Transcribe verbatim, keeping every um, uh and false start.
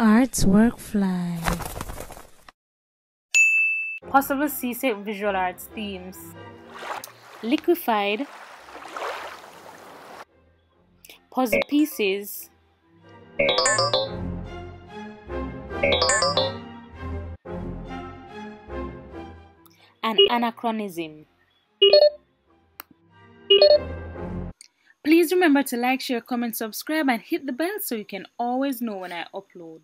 Artworkfly. Possible C S E C visual arts themes: liquefied, puzzle pieces, and anachronism. Please remember to like, share, comment, subscribe, and hit the bell so you can always know when I upload.